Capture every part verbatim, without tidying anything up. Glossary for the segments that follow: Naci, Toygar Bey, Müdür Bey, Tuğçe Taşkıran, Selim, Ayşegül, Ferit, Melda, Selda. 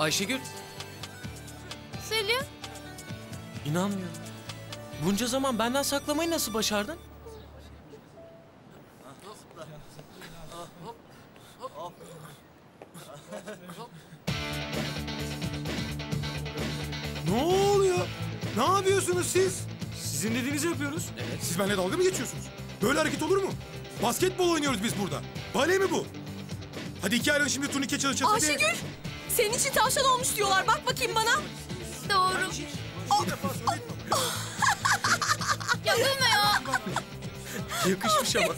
Ayşegül. Selim. İnanmıyorum. Bunca zaman benden saklamayı nasıl başardın? Ne oluyor? Ne yapıyorsunuz siz? Sizin dediğinizi yapıyoruz. Evet. Siz benimle dalga mı geçiyorsunuz? Böyle hareket olur mu? Basketbol oynuyoruz biz burada. Bale mi bu? Hadi iki ayrı şimdi turnike çalışacağız. Ayşegül, diye... senin için tavşan olmuş diyorlar. Bak bakayım bana. Doğru. Oh. Ya gülme ya. Yakışmış ama.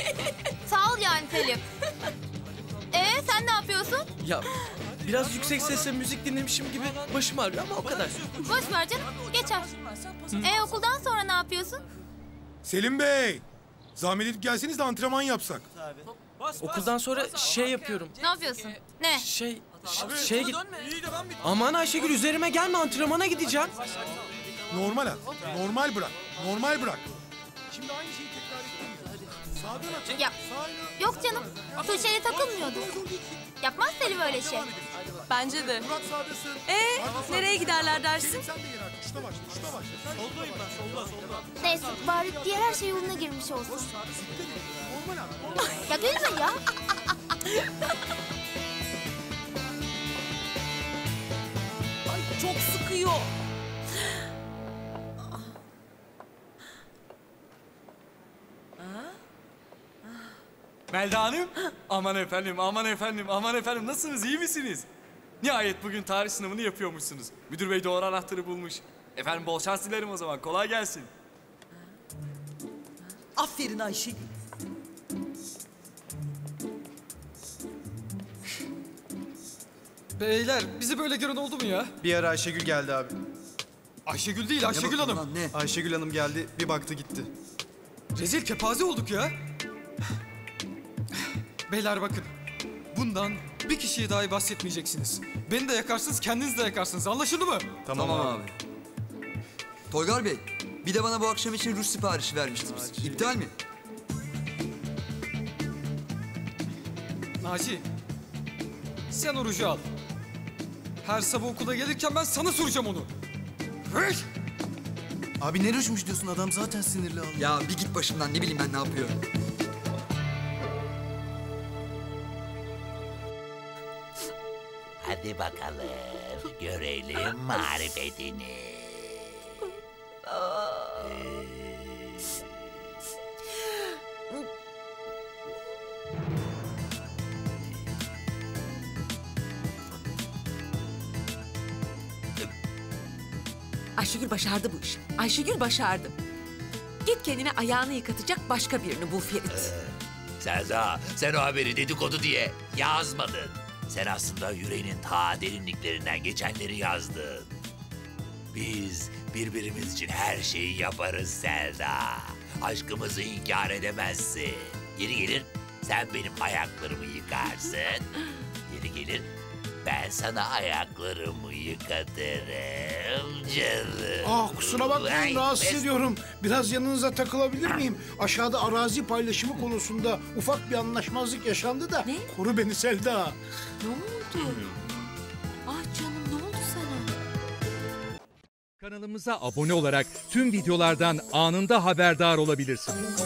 Sağ ol yani Selim. Ee sen ne yapıyorsun? Ya biraz yüksek sesle müzik dinlemişim gibi başım ağrıyor ama o kadar. Boş ver canım, geçer. Ee okuldan sonra ne yapıyorsun? Selim Bey, zahmet edip gelseniz de antrenman yapsak. Okuldan sonra şey yapıyorum. Ne yapıyorsun? Ne? Şey, şey git. Aman Ayşegül üzerime gelme, antrenmana gideceğim. Normal at, normal bırak, normal bırak. Şimdi aynı şeyi tekrar edeyim. Yap. Yok canım, Tuğçe'yle takılmıyordu. Yapmaz Selim öyle şey. Bence de. Ee, nereye giderler dersin? Neyse, bari diğer her şey yoluna girmiş olsun. Ya gülme ya. Ay çok sıkıyor. Melda Hanım, aman efendim, aman efendim, aman efendim, nasılsınız, iyi misiniz? Nihayet bugün tarih sınavını yapıyormuşsunuz. Müdür Bey doğru anahtarı bulmuş. Efendim bol şans dilerim o zaman, kolay gelsin. Aferin Ayşegül. Beyler, bizi böyle gören oldu mu ya? Bir ara Ayşegül geldi abi. Ayşegül değil, Ayşegül Hanım. Lan, ne? Ayşegül Hanım geldi, bir baktı gitti. Rezil kepaze olduk ya. Beyler bakın, bundan bir kişiye dahi bahsetmeyeceksiniz. Beni de yakarsınız, kendiniz de yakarsınız. Anlaşıldı mı? Tamam, tamam abi. abi. Toygar Bey, bir de bana bu akşam için ruj siparişi vermiştiniz. Naci. İptal mi? Naci, sen o ruju al. Her sabah okula gelirken ben sana soracağım onu. Hıh! Abi ne rujmuş diyorsun? Adam zaten sinirli aldı. Ya bir git başımdan, ne bileyim ben ne yapıyorum. Hadi bakalım, görelim marifetini. Ayşegül başardı bu işi. Ayşegül başardı. Git kendine ayağını yıkatacak başka birini bul Ferit. Selda, sen o haberi dedikodu diye yazmadın. Sen aslında yüreğinin ta derinliklerinden geçenleri yazdın. Biz birbirimiz için her şeyi yaparız Selda. Aşkımızı inkar edemezsin. Yeri gelir sen benim ayaklarımı yıkarsın. Yeri gelir ben sana ayaklarımı yıkatırım canım. Ah kusura bakmayın, rahatsız ediyorum. Biraz yanınıza takılabilir miyim? Aşağıda arazi paylaşımı konusunda ufak bir anlaşmazlık yaşandı da. Ne? Koru beni Selda. Ne oldu? Ah canım ne oldu sana? Kanalımıza abone olarak tüm videolardan anında haberdar olabilirsiniz.